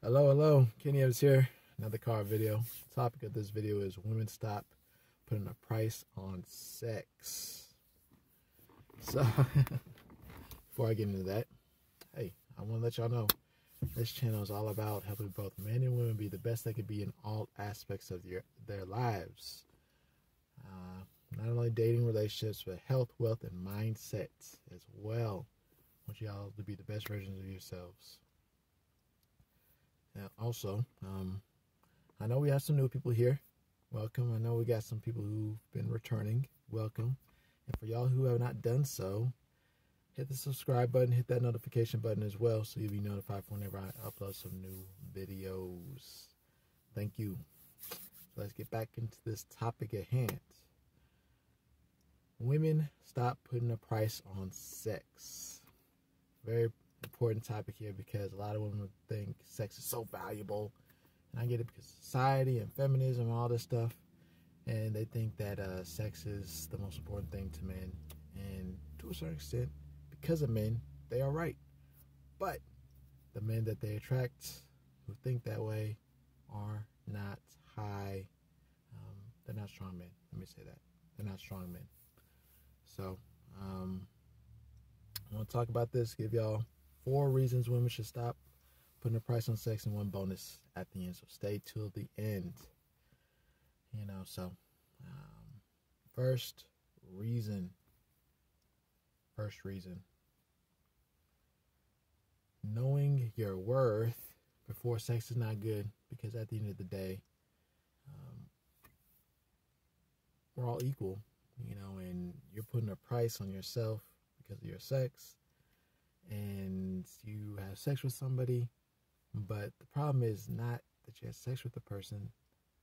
Hello, Kenny Evans here, another car video. The topic of this video is women stop putting a price on sex. So, before I get into that, hey, I want to let y'all know, this channel is all about helping both men and women be the best they can be in all aspects of their lives. Not only dating, relationships, but health, wealth, and mindsets as well. I want y'all to be the best versions of yourselves. And also, I know we have some new people here. Welcome. I know we got some people who've been returning. Welcome. And for y'all who have not done so, hit the subscribe button, hit that notification button as well, so you'll be notified for whenever I upload some new videos. Thank you. So let's get back into this topic at hand. Women stop putting a price on sex. Very important topic here, because a lot of women think sex is so valuable, and I get it, because society and feminism and all this stuff, and they think that sex is the most important thing to men, and to a certain extent, because of men, they are right. But the men that they attract who think that way are not high, they're not strong men. Let me say that. They're not strong men. So I want to talk about this, give y'all 4 reasons women should stop putting a price on sex, and 1 bonus at the end. So stay till the end. You know, so first reason. Knowing your worth before sex is not good, because at the end of the day, we're all equal, you know, and you're putting a price on yourself because of your sex. And you have sex with somebody, but the problem is not that you had sex with the person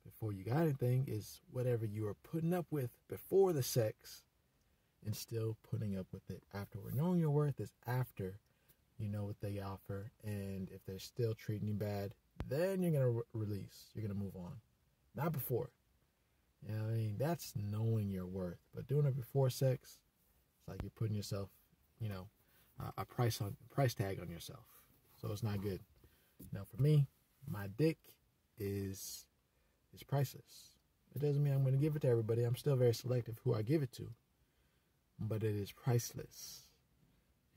before you got anything, is whatever you were putting up with before the sex and still putting up with it afterward. Knowing your worth is after you know what they offer, and if they're still treating you bad, then you're going to release. You're going to move on. Not before. You know what I mean? That's knowing your worth. But doing it before sex, it's like you're putting yourself, you know, a price tag on yourself. So it's not good. Now for me, my dick is priceless. It doesn't mean I'm going to give it to everybody. I'm still very selective who I give it to, but it is priceless.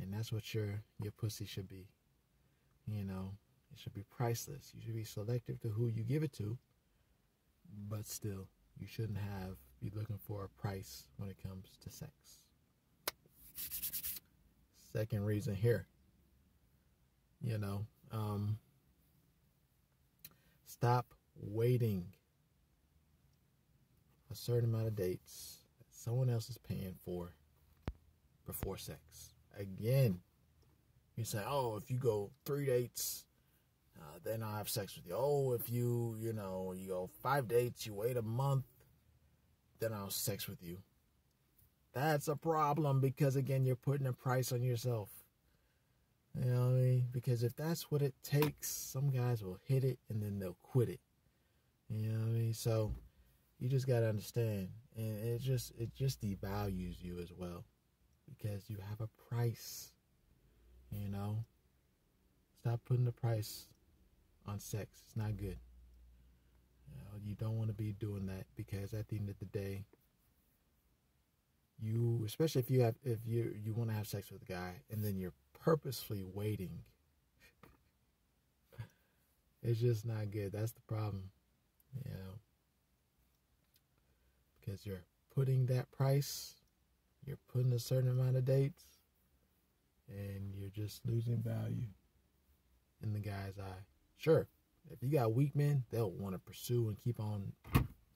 And that's what your pussy should be. You know, it should be priceless. You should be selective to who you give it to, but still, you shouldn't be looking for a price when it comes to sex. Second reason here, you know, stop waiting a certain amount of dates that someone else is paying for before sex. Again, you say, oh, if you go 3 dates, then I'll have sex with you. Oh, if you go 5 dates, you wait a month, then I'll have sex with you. That's a problem, because again, you're putting a price on yourself. You know what I mean? Because if that's what it takes, some guys will hit it and then they'll quit it. You know what I mean? So you just gotta understand, and it just devalues you as well, because you have a price. You know, stop putting a price on sex. It's not good. You know, you don't want to be doing that, because at the end of the day, you, especially if you want to have sex with a guy and then you're purposefully waiting, it's just not good. That's the problem, you know, because you're putting that price, you're putting a certain amount of dates, and you're just losing value in the guy's eye. Sure, if you got weak men, they'll want to pursue and keep on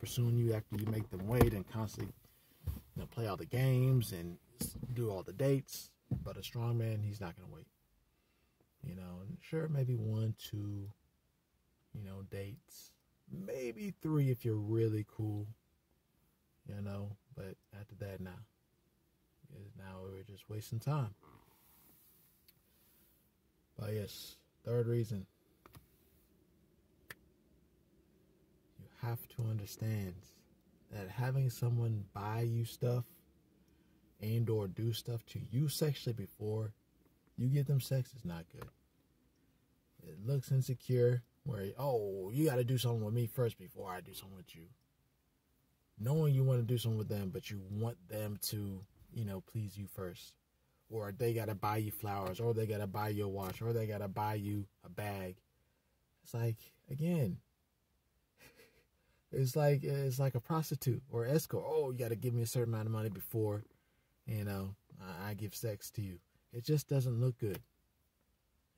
pursuing you after you make them wait and constantly, you know, play all the games and do all the dates. But a strong man, he's not going to wait. You know, and sure, maybe 1, 2, you know, dates. Maybe 3 if you're really cool. You know, but after that, nah. Now we're just wasting time. But yes, third reason. You have to understand that having someone buy you stuff and/or do stuff to you sexually before you give them sex is not good. It looks insecure. where, oh, you got to do something with me first before I do something with you. Knowing you want to do something with them, but you want them to, you know, please you first. Or they got to buy you flowers, or they got to buy you a watch, or they got to buy you a bag. It's like, again, it's like a prostitute or escort. Oh, you got to give me a certain amount of money before, you know, I give sex to you. It just doesn't look good.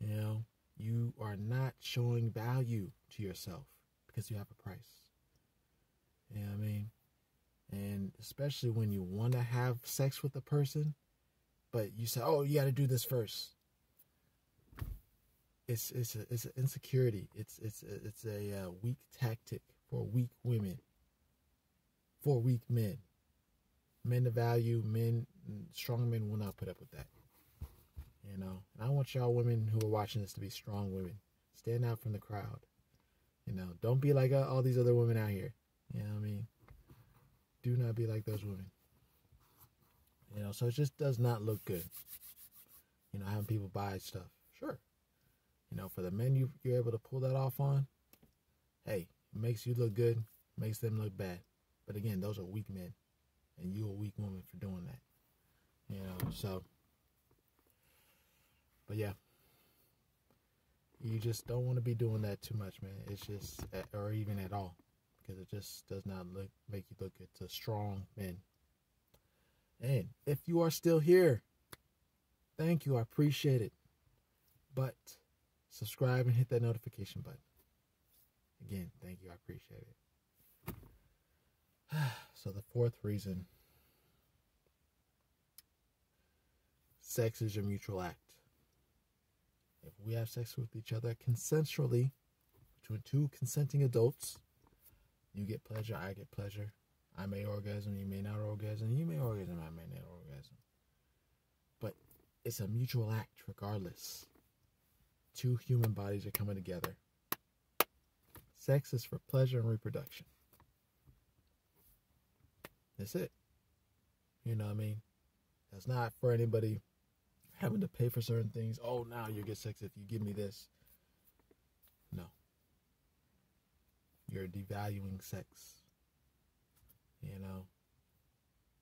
You know, you are not showing value to yourself because you have a price. You know what I mean? And especially when you want to have sex with a person, but you say, oh, you got to do this first. It's an insecurity. It's a weak tactic for weak women, for weak men. Men of value, men, strong men will not put up with that. You know, and I want y'all women who are watching this to be strong women. Stand out from the crowd. You know, don't be like all these other women out here. You know what I mean? Do not be like those women. You know, so it just does not look good. You know, having people buy stuff. Sure. You know, for the men you're able to pull that off on, hey, it makes you look good, makes them look bad. But again, those are weak men. And you're a weak woman for doing that. You know, so... But yeah, you just don't want to be doing that too much, man. It's just, or even at all, because it just does not make you look good to strong men. And if you are still here, thank you. I appreciate it. But subscribe and hit that notification button. Again, thank you. I appreciate it. So the fourth reason, sex is your mutual act. If we have sex with each other consensually, between two consenting adults, you get pleasure, I get pleasure. I may orgasm, you may not orgasm. You may orgasm, I may not orgasm. But it's a mutual act regardless. Two human bodies are coming together. Sex is for pleasure and reproduction. That's it. You know what I mean? That's not for anybody having to pay for certain things. Oh, now you get sex if you give me this. No. You're devaluing sex. You know?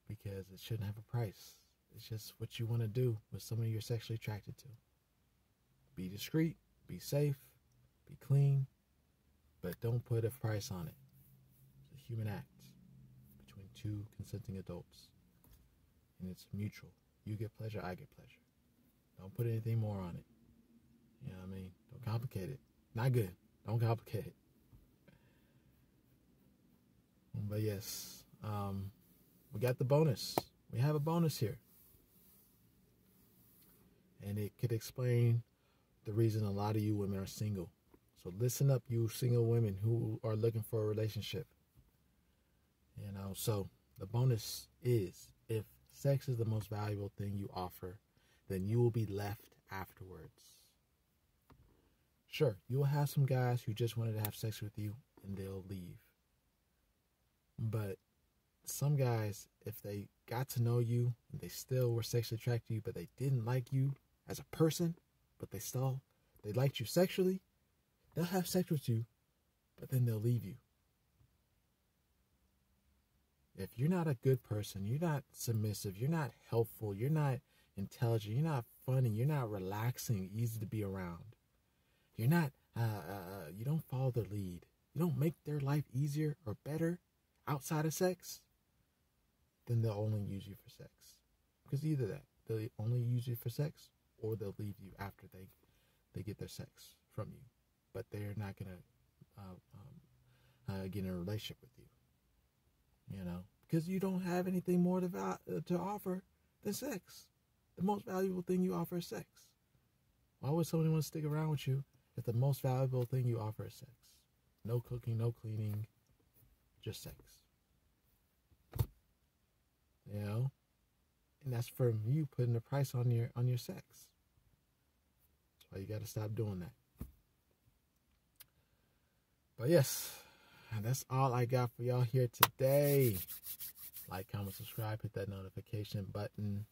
Because it shouldn't have a price. It's just what you want to do with somebody you're sexually attracted to. Be discreet. Be safe. Be clean. But don't put a price on it. It's a human act between two consenting adults. And it's mutual. You get pleasure, I get pleasure. Don't put anything more on it. You know what I mean? Don't complicate it. Not good. Don't complicate it. But yes, we got the bonus. We have a bonus here. And it could explain the reason a lot of you women are single. So listen up, you single women who are looking for a relationship. You know, so the bonus is, if sex is the most valuable thing you offer, then you will be left afterwards. Sure, you will have some guys who just wanted to have sex with you and they'll leave. But some guys, if they got to know you and they still were sexually attracted to you, but they didn't like you as a person, but they liked you sexually, they'll have sex with you, but then they'll leave you. If you're not a good person, you're not submissive, you're not helpful, you're not intelligent, you're not funny, you're not relaxing, easy to be around, you're not you don't follow their lead, you don't make their life easier or better outside of sex, then they'll only use you for sex. Because either that, they'll only use you for sex, or they'll leave you after they get their sex from you, but they're not gonna get in a relationship with you, you know, because you don't have anything more to offer than sex. The most valuable thing you offer is sex. Why would somebody want to stick around with you if the most valuable thing you offer is sex? No cooking, no cleaning, just sex. You know? And that's from you putting a price on your sex. That's why you got to stop doing that. But yes, that's all I got for y'all here today. Like, comment, subscribe, hit that notification button.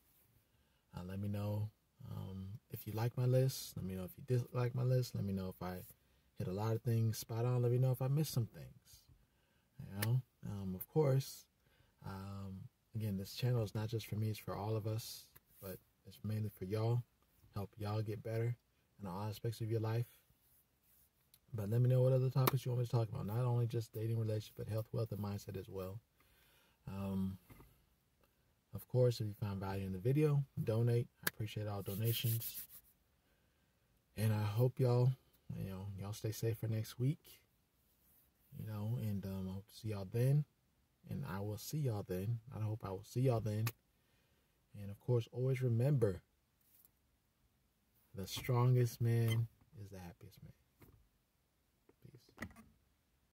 Let me know if you like my list. Let me know if you dislike my list. Let me know if I Hit a lot of things spot on. Let me know if I missed some things. You know, of course, again, this channel is not just for me. It's for all of us, but it's mainly for y'all. Help y'all get better in all aspects of your life. But let me know what other topics you want me to talk about. Not only just dating, relationship, but health, wealth, and mindset as well. Of course, if you find value in the video, donate. I appreciate all donations. And I hope y'all, y'all stay safe for next week. And I hope to see y'all then. And I will see y'all then. I hope I will see y'all then. And of course, always remember, the strongest man is the happiest man.